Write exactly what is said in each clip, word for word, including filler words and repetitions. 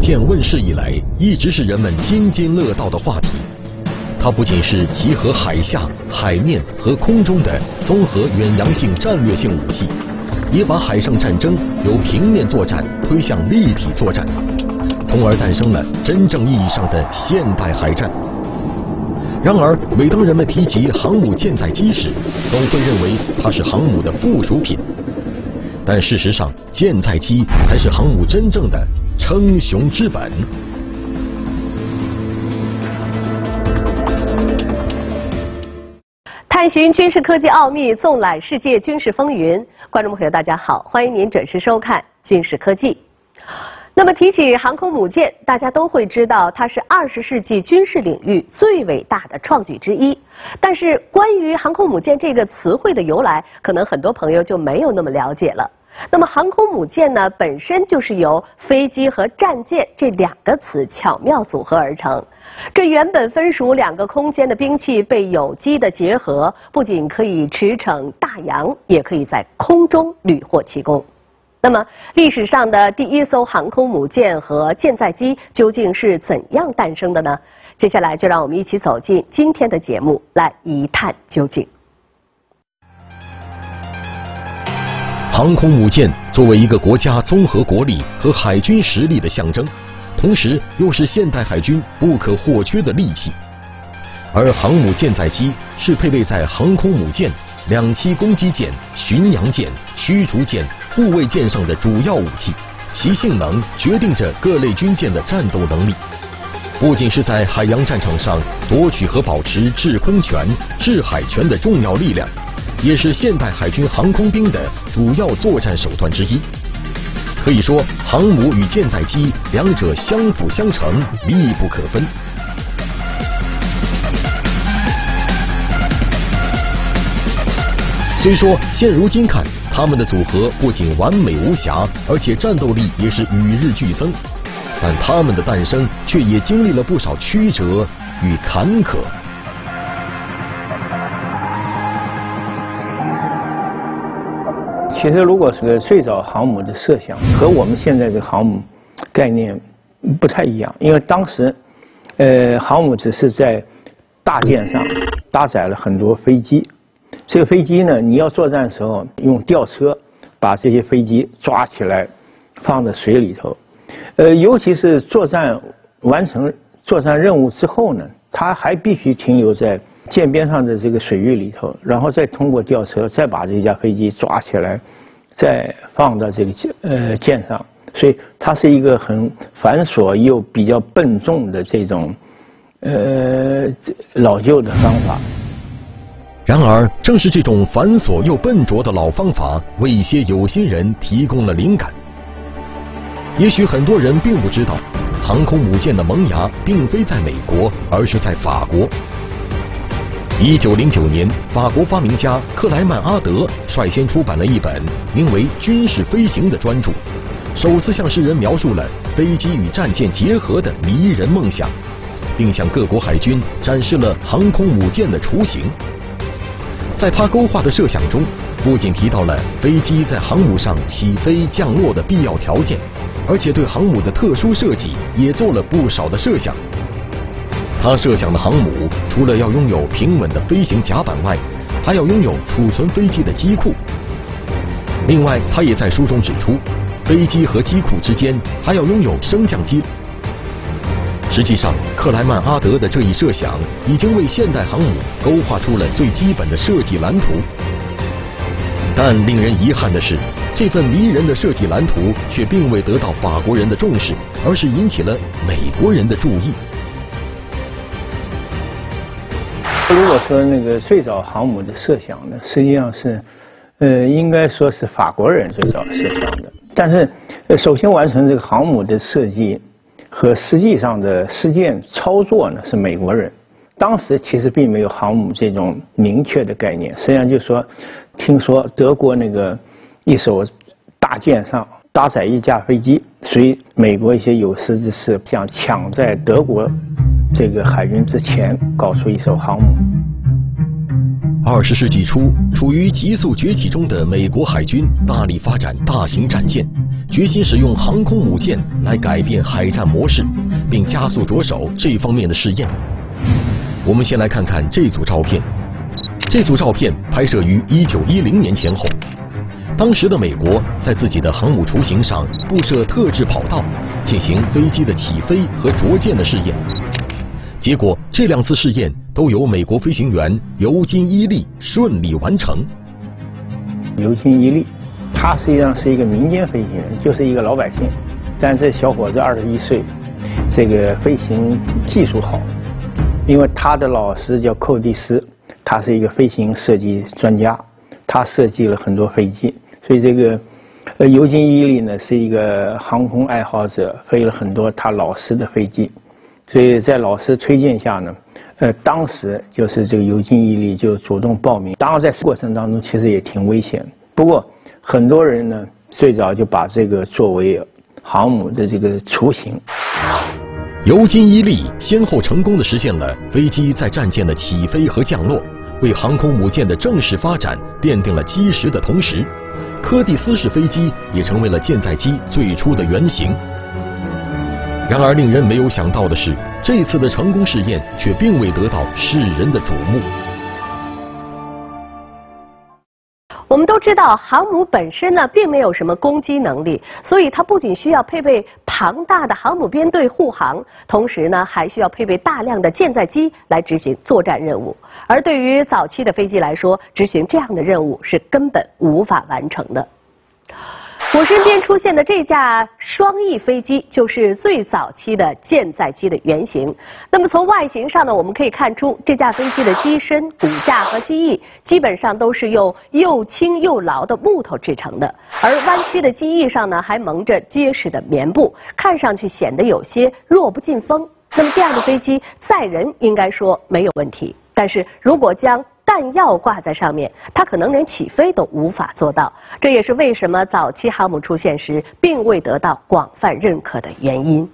舰问世以来，一直是人们津津乐道的话题。它不仅是集合海下、海面和空中的综合远洋性战略性武器，也把海上战争由平面作战推向立体作战，从而诞生了真正意义上的现代海战。然而，每当人们提及航母舰载机时，总会认为它是航母的附属品。但事实上，舰载机才是航母真正的称雄之本。探寻军事科技奥秘，纵览世界军事风云。观众朋友，大家好，欢迎您准时收看《军事科技》。那么提起航空母舰，大家都会知道它是二十世纪军事领域最伟大的创举之一。但是关于航空母舰这个词汇的由来，可能很多朋友就没有那么了解了。那么航空母舰呢，本身就是由飞机和战舰这两个词巧妙组合而成。这原本分属两个空间的兵器被有机的结合，不仅可以驰骋大洋，也可以在空中屡获奇功。那么，历史上的第一艘航空母舰和舰载机究竟是怎样诞生的呢？接下来就让我们一起走进今天的节目，来一探究竟。航空母舰作为一个国家综合国力和海军实力的象征，同时又是现代海军不可或缺的利器。而航母舰载机是配备在航空母舰、两栖攻击舰、巡洋舰、驱逐舰、护卫舰上的主要武器，其性能决定着各类军舰的战斗能力。不仅是在海洋战场上夺取和保持制空权、制海权的重要力量，也是现代海军航空兵的主要作战手段之一。可以说，航母与舰载机两者相辅相成，密不可分。虽说现如今看，它们的组合不仅完美无瑕，而且战斗力也是与日俱增，但它们的诞生却也经历了不少曲折与坎坷。其实，如果是最早航母的设想和我们现在的航母概念不太一样，因为当时，呃，航母只是在大舰上搭载了很多飞机。这个飞机呢，你要作战的时候用吊车把这些飞机抓起来，放在水里头。呃，尤其是作战完成作战任务之后呢，它还必须停留在舰边上的这个水域里头，然后再通过吊车再把这架飞机抓起来，再放到这个呃舰上。所以它是一个很繁琐又比较笨重的这种呃老旧的方法。然而，正是这种繁琐又笨拙的老方法，为一些有心人提供了灵感。也许很多人并不知道，航空母舰的萌芽并非在美国，而是在法国。一九零九年，法国发明家克莱曼阿德率先出版了一本名为《军事飞行》的专著，首次向世人描述了飞机与战舰结合的迷人梦想，并向各国海军展示了航空母舰的雏形。在他勾画的设想中，不仅提到了飞机在航母上起飞降落的必要条件，而且对航母的特殊设计也做了不少的设想。他设想的航母除了要拥有平稳的飞行甲板外，还要拥有储存飞机的机库。另外，他也在书中指出，飞机和机库之间还要拥有升降机。实际上，克莱曼阿德的这一设想已经为现代航母勾画出了最基本的设计蓝图。但令人遗憾的是，这份迷人的设计蓝图却并未得到法国人的重视，而是引起了美国人的注意。如果说那个最早航母的设想呢，实际上是，呃，应该说是法国人最早设想的。但是，呃，首先完成这个航母的设计和实际上的实践操作呢，是美国人。当时其实并没有航母这种明确的概念，实际上就是说，听说德国那个一艘大舰上搭载一架飞机，所以美国一些有识之士想抢在德国这个海军之前搞出一艘航母。二十世纪初，处于急速崛起中的美国海军大力发展大型战舰，决心使用航空母舰来改变海战模式，并加速着手这方面的试验。我们先来看看这组照片。这组照片拍摄于一九一零年前后。 当时的美国在自己的航母雏形上布设特制跑道，进行飞机的起飞和着舰的试验。结果，这两次试验都由美国飞行员尤金·伊利顺利完成。尤金·伊利，他实际上是一个民间飞行员，就是一个老百姓。但这小伙子二十一岁，这个飞行技术好，因为他的老师叫寇蒂斯，他是一个飞行设计专家。 他设计了很多飞机，所以这个，呃，尤金·伊利呢是一个航空爱好者，飞了很多他老师的飞机，所以在老师推荐下呢，呃，当时就是这个尤金·伊利就主动报名。当然，在过程当中其实也挺危险，不过很多人呢最早就把这个作为航母的这个雏形。尤金·伊利先后成功地实现了飞机在战舰的起飞和降落。 为航空母舰的正式发展奠定了基石的同时，柯蒂斯式飞机也成为了舰载机最初的原型。然而，令人没有想到的是，这次的成功试验却并未得到世人的瞩目。我们都知道，航母本身呢，并没有什么攻击能力，所以它不仅需要配备庞大的航母编队护航，同时呢，还需要配备大量的舰载机来执行作战任务。 而对于早期的飞机来说，执行这样的任务是根本无法完成的。我身边出现的这架双翼飞机就是最早期的舰载机的原型。那么从外形上呢，我们可以看出这架飞机的机身、骨架和机翼基本上都是用又轻又牢的木头制成的，而弯曲的机翼上呢还蒙着结实的棉布，看上去显得有些弱不禁风。那么这样的飞机载人应该说没有问题。 但是如果将弹药挂在上面，它可能连起飞都无法做到。这也是为什么早期航母出现时并未得到广泛认可的原因。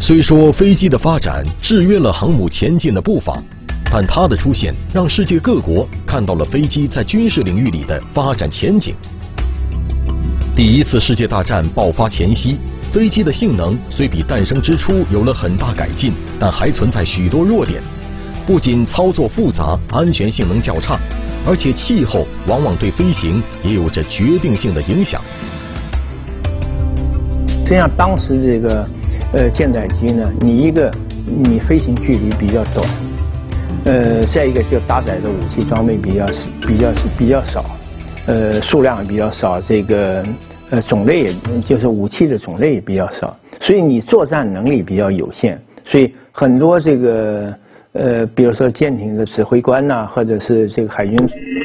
虽说飞机的发展制约了航母前进的步伐，但它的出现让世界各国看到了飞机在军事领域里的发展前景。第一次世界大战爆发前夕。 飞机的性能虽比诞生之初有了很大改进，但还存在许多弱点。不仅操作复杂，安全性能较差，而且气候往往对飞行也有着决定性的影响。实际上，当时这个呃舰载机呢，你一个你飞行距离比较短，呃，再一个就搭载的武器装备比较比较比较少，呃，数量比较少，这个。 呃，种类也就是武器的种类也比较少，所以你作战能力比较有限，所以很多这个呃，比如说舰艇的指挥官呐、啊，或者是这个海军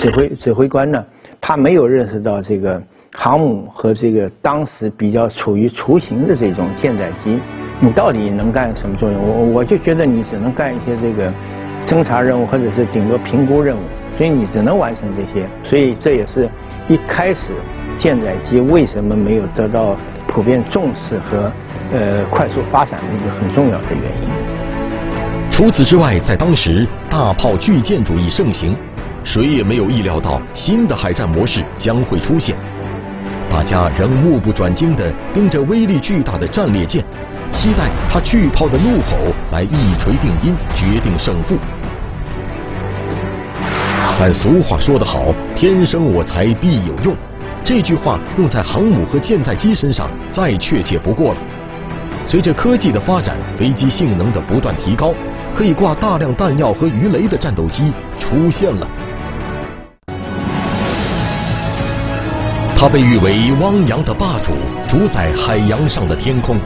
指挥指挥官呢、啊，他没有认识到这个航母和这个当时比较处于雏形的这种舰载机，你到底能干什么作用？我我就觉得你只能干一些这个侦察任务，或者是顶多评估任务，所以你只能完成这些，所以这也是一开始。 舰载机为什么没有得到普遍重视和呃快速发展的一个很重要的原因。除此之外，在当时大炮巨舰主义盛行，谁也没有意料到新的海战模式将会出现。大家仍目不转睛地盯着威力巨大的战列舰，期待它巨炮的怒吼来一锤定音，决定胜负。 但俗话说得好，“天生我材必有用”，这句话用在航母和舰载机身上再确切不过了。随着科技的发展，飞机性能的不断提高，可以挂大量弹药和鱼雷的战斗机出现了。它被誉为“汪洋的霸主”，主宰海洋上的天空。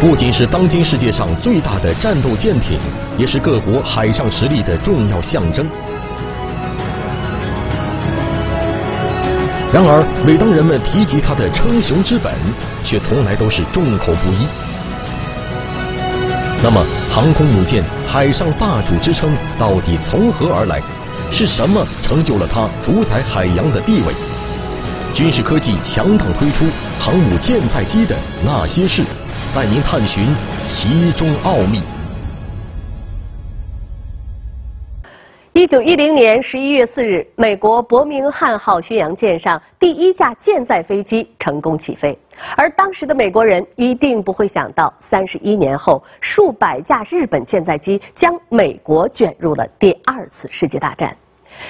不仅是当今世界上最大的战斗舰艇。 也是各国海上实力的重要象征。然而，每当人们提及它的称雄之本，却从来都是众口不一。那么，航空母舰“海上霸主”之称到底从何而来？是什么成就了它主宰海洋的地位？军事科技强档推出航母舰载机的那些事，带您探寻其中奥秘。一九一零年十一月四日，美国伯明翰号巡洋舰上第一架舰载飞机成功起飞，而当时的美国人一定不会想到，三十一年后，数百架日本舰载机将美国卷入了第二次世界大战。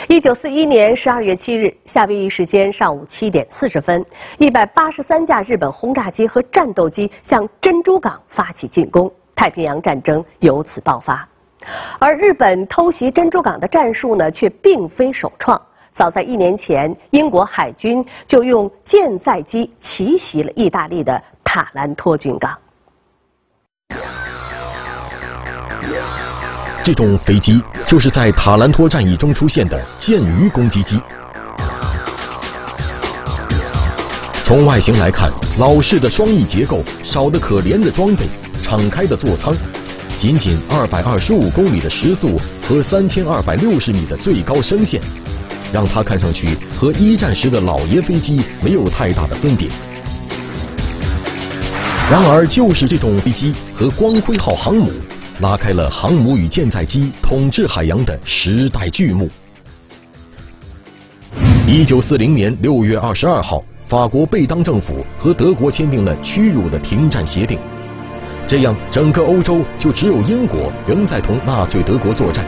一九四一年十二月七日，夏威夷时间上午七点四十分，一百八十三架日本轰炸机和战斗机向珍珠港发起进攻，太平洋战争由此爆发。 而日本偷袭珍珠港的战术呢，却并非首创。早在一年前，英国海军就用舰载机奇袭了意大利的塔兰托军港。这种飞机就是在塔兰托战役中出现的“剑鱼”攻击机。从外形来看，老式的双翼结构，少得可怜的装备，敞开的座舱。 仅仅二百二十五公里的时速和三千二百六十米的最高升限，让它看上去和一战时的老爷飞机没有太大的分别。然而，就是这种飞机和光辉号航母，拉开了航母与舰载机统治海洋的时代巨幕。一九四零年六月二十二号，法国贝当政府和德国签订了屈辱的停战协定。 这样，整个欧洲就只有英国仍在同纳粹德国作战。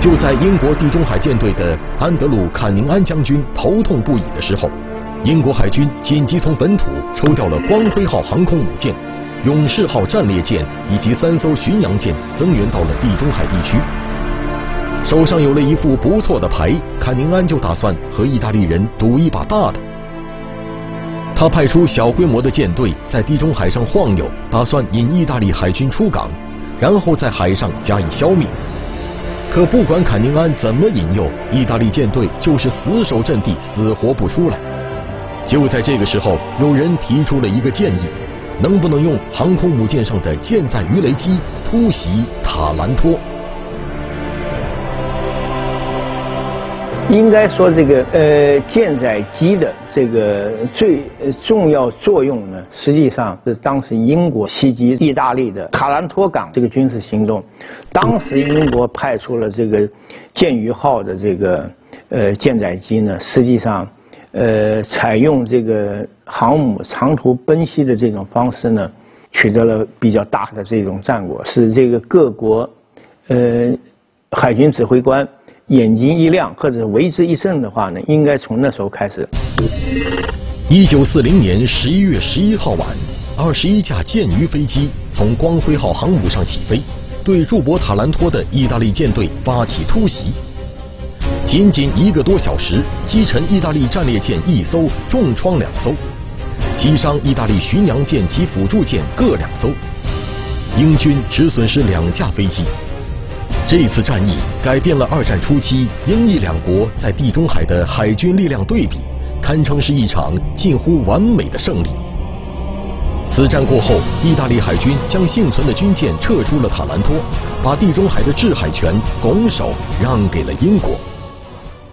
就在英国地中海舰队的安德鲁·坎宁安将军头痛不已的时候，英国海军紧急从本土抽调了光辉号航空母舰、勇士号战列舰以及三艘巡洋舰增援到了地中海地区。手上有了一副不错的牌，坎宁安就打算和意大利人赌一把大的。 他派出小规模的舰队在地中海上晃悠，打算引意大利海军出港，然后在海上加以消灭。可不管坎宁安怎么引诱，意大利舰队就是死守阵地，死活不出来。就在这个时候，有人提出了一个建议：能不能用航空母舰上的舰载鱼雷机突袭塔兰托？应该说，这个呃，舰载机的这个最重要作用呢，实际上是当时英国袭击意大利的塔兰托港这个军事行动。当时英国派出了这个剑鱼号的这个呃舰载机呢，实际上呃采用这个航母长途奔袭的这种方式呢，取得了比较大的这种战果，使这个各国呃海军指挥官。 眼睛一亮，或者为之一振的话呢，应该从那时候开始。一九四零年十一月十一号晚，二十一架剑鱼飞机从光辉号航母上起飞，对驻泊塔兰托的意大利舰队发起突袭。仅仅一个多小时，击沉意大利战列舰一艘，重创两艘；击伤意大利巡洋舰及辅助舰各两艘。英军只损失两架飞机。 这次战役改变了二战初期英意两国在地中海的海军力量对比，堪称是一场近乎完美的胜利。此战过后，意大利海军将幸存的军舰撤出了塔兰托，把地中海的制海权拱手让给了英国。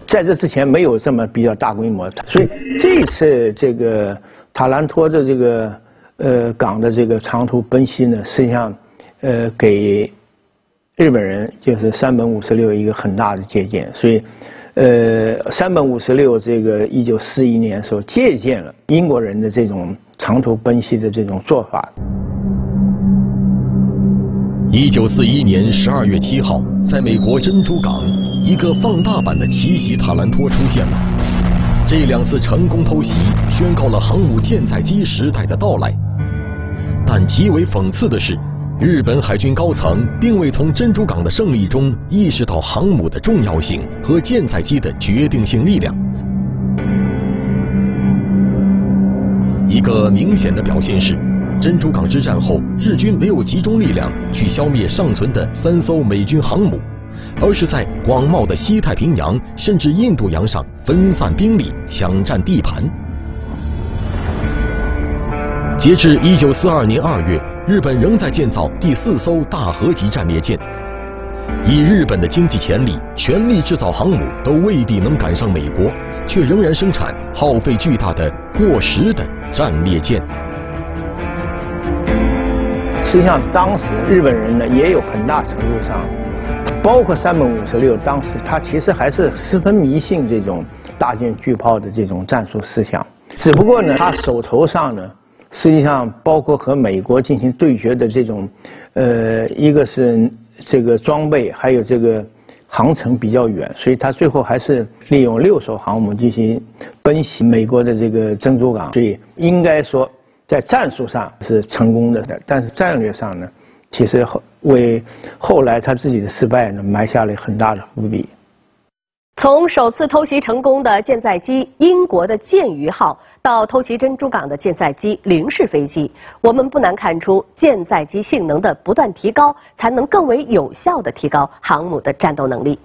在这之前没有这么比较大规模，所以这次这个塔兰托的这个呃港的这个长途奔袭呢，实际上呃给。 日本人就是山本五十六一个很大的借鉴，所以，呃，山本五十六这个一九四一年的时候借鉴了英国人的这种长途奔袭的这种做法。一九四一年十二月七号，在美国珍珠港，一个放大版的奇袭塔兰托出现了。这两次成功偷袭，宣告了航母舰载机时代的到来。但极为讽刺的是。 日本海军高层并未从珍珠港的胜利中意识到航母的重要性和舰载机的决定性力量。一个明显的表现是，珍珠港之战后，日军没有集中力量去消灭尚存的三艘美军航母，而是在广袤的西太平洋甚至印度洋上分散兵力，抢占地盘。截至一九四二年二月。 日本仍在建造第四艘大和级战列舰，以日本的经济潜力，全力制造航母都未必能赶上美国，却仍然生产耗费巨大的过时的战列舰。实际上，当时日本人呢也有很大程度上包括山本五十六，当时他其实还是十分迷信这种大舰巨炮的这种战术思想。只不过呢，他手头上呢，实际上包括和美国进行对决的这种，呃，一个是这个装备，还有这个航程比较远，所以他最后还是利用六艘航母进行奔袭美国的这个珍珠港。所以应该说，在战术上是成功的，但是战略上呢，其实后为后来他自己的失败呢埋下了很大的伏笔。从首次偷袭成功的舰载机英国的剑鱼号，到偷袭珍珠港的舰载机零式飞机，我们不难看出舰载机性能的不断提高，才能更为有效地提高航母的战斗能力。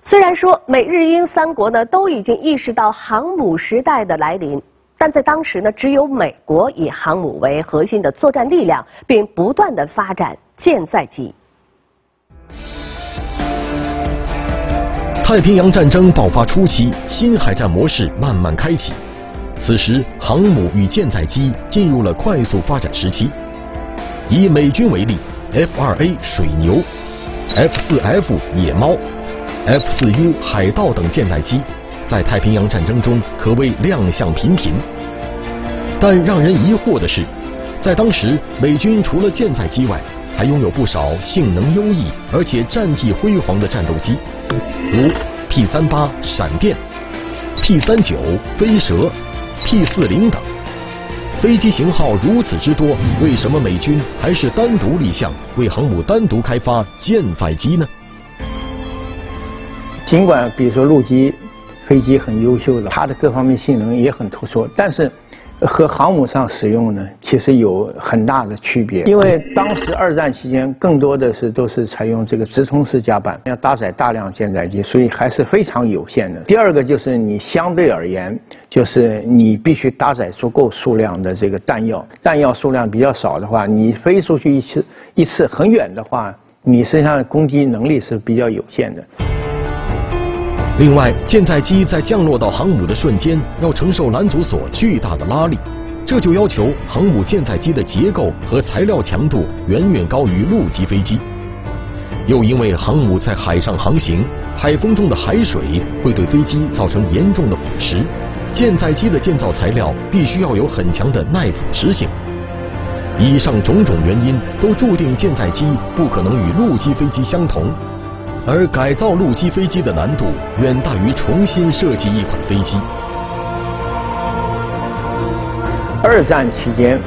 虽然说美日英三国呢都已经意识到航母时代的来临。 但在当时呢，只有美国以航母为核心的作战力量，并不断的发展舰载机。太平洋战争爆发初期，新海战模式慢慢开启。此时，航母与舰载机进入了快速发展时期。以美军为例 ，F 二 A 水牛、F 四 F 野猫、F 四 U 海盗等舰载机。 在太平洋战争中可谓亮相频频，但让人疑惑的是，在当时美军除了舰载机外，还拥有不少性能优异而且战绩辉煌的战斗机，如 P 三十八闪电、P 三十九飞蛇、P 四十等。飞机型号如此之多，为什么美军还是单独立项为航母单独开发舰载机呢？尽管比如说陆基。 飞机很优秀的，它的各方面性能也很突出，但是和航母上使用呢，其实有很大的区别。因为当时二战期间，更多的是都是采用这个直通式甲板，要搭载大量舰载机，所以还是非常有限的。第二个就是你相对而言，就是你必须搭载足够数量的这个弹药，弹药数量比较少的话，你飞出去一次一次很远的话，你身上的攻击能力是比较有限的。 另外，舰载机在降落到航母的瞬间，要承受拦阻索巨大的拉力，这就要求航母舰载机的结构和材料强度远远高于陆基飞机。又因为航母在海上航行，海风中的海水会对飞机造成严重的腐蚀，舰载机的建造材料必须要有很强的耐腐蚀性。以上种种原因，都注定舰载机不可能与陆基飞机相同。 而改造陆基飞机的难度远大于重新设计一款飞机。二战期间，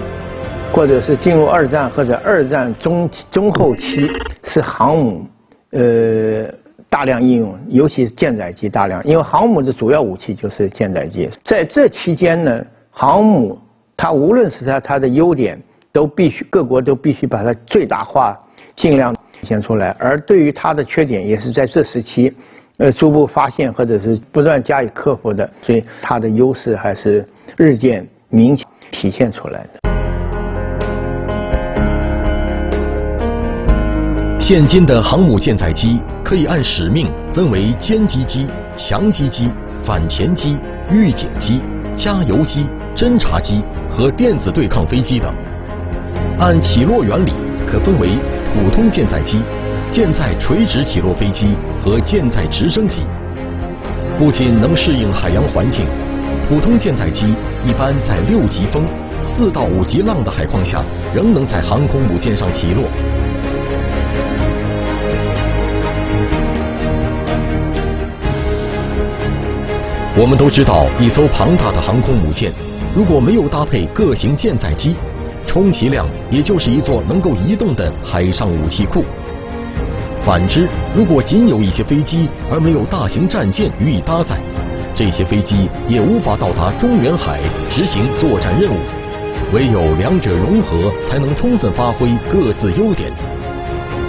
或者是进入二战或者二战中中后期，是航母呃大量应用，尤其是舰载机大量，因为航母的主要武器就是舰载机。在这期间呢，航母它无论是它它的优点，都必须各国都必须把它最大化，尽量。 体现出来，而对于它的缺点，也是在这时期，呃，逐步发现或者是不断加以克服的，所以它的优势还是日渐明显体现出来的。现今的航母舰载机可以按使命分为歼击机、强击机、反潜机、预警机、加油机、侦察机和电子对抗飞机等，按起落原理可分为。 普通舰载机、舰载垂直起落飞机和舰载直升机不仅能适应海洋环境，普通舰载机一般在六级风、四到五级浪的海况下，仍能在航空母舰上起落。我们都知道，一艘庞大的航空母舰，如果没有搭配各型舰载机， 充其量也就是一座能够移动的海上武器库。反之，如果仅有一些飞机而没有大型战舰予以搭载，这些飞机也无法到达中远海执行作战任务。唯有两者融合，才能充分发挥各自优点。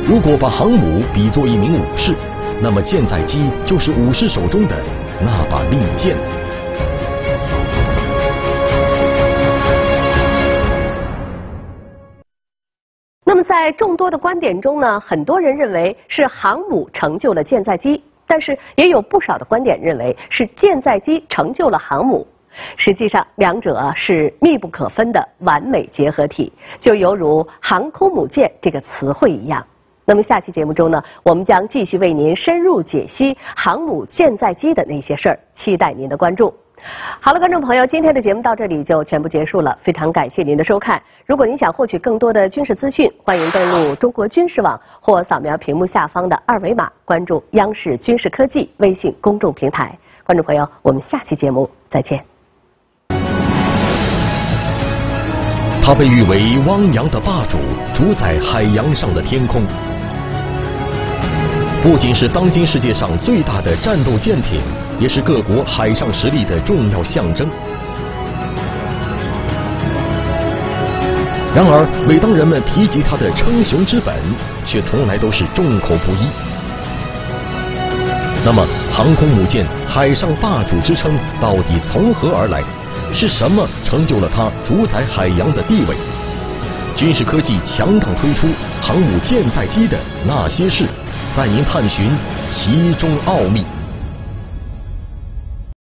如果把航母比作一名武士，那么舰载机就是武士手中的那把利剑。 在众多的观点中呢，很多人认为是航母成就了舰载机，但是也有不少的观点认为是舰载机成就了航母。实际上，两者啊是密不可分的完美结合体，就犹如"航空母舰"这个词汇一样。那么下期节目中呢，我们将继续为您深入解析航母舰载机的那些事儿，期待您的关注。好了，观众朋友，今天的节目到这里就全部结束了，非常感谢您的收看。如果您想获取更多的军事资讯，欢迎登录中国军事网或扫描屏幕下方的二维码，关注央视军事科技微信公众平台。观众朋友，我们下期节目再见。他被誉为汪洋的霸主，主宰海洋上的天空。不仅是当今世界上最大的战斗舰艇，也是各国海上实力的重要象征。然而，每当人们提及它的称雄之本，却从来都是众口不一。那么，航空母舰“海上霸主”之称到底从何而来？是什么成就了它主宰海洋的地位？军事科技强档推出航母舰载机的那些事，带您探寻其中奥秘。